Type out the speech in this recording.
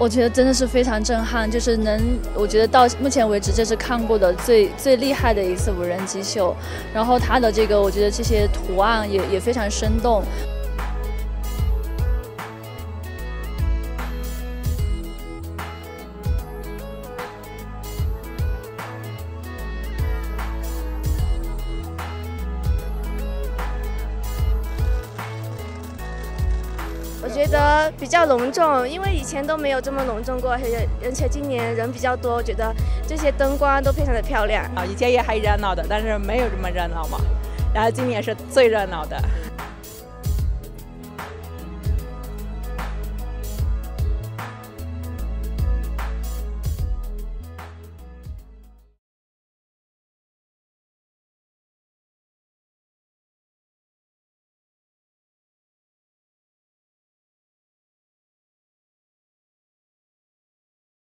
我觉得真的是非常震撼，就是我觉得到目前为止这是看过的最厉害的一次无人机秀。然后它的这个，我觉得这些图案也非常生动。我觉得比较隆重，因为以前都没有这么隆重过，而且今年人比较多，我觉得这些灯光都非常的漂亮。以前也还热闹的，但是没有这么热闹嘛，然后今年是最热闹的。